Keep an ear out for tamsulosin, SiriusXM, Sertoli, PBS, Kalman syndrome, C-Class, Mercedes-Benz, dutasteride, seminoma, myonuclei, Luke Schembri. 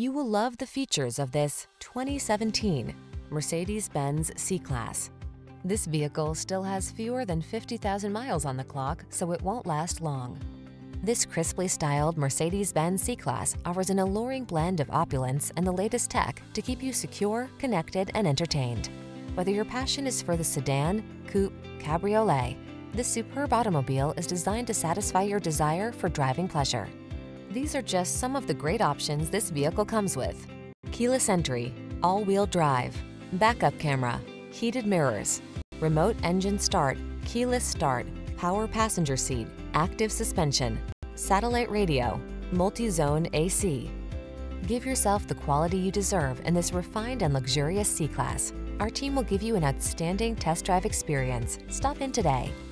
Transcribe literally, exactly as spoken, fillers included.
You will love the features of this twenty seventeen Mercedes-Benz C-Class. This vehicle still has fewer than fifty thousand miles on the clock, so it won't last long. This crisply styled Mercedes-Benz C-Class offers an alluring blend of opulence and the latest tech to keep you secure, connected, and entertained. Whether your passion is for the sedan, coupe, cabriolet, this superb automobile is designed to satisfy your desire for driving pleasure. These are just some of the great options this vehicle comes with: keyless entry, all-wheel drive, backup camera, heated mirrors, remote engine start, keyless start, power passenger seat, active suspension, satellite radio, multi-zone A C. Give yourself the quality you deserve in this refined and luxurious C-Class. Our team will give you an outstanding test drive experience. Stop in today.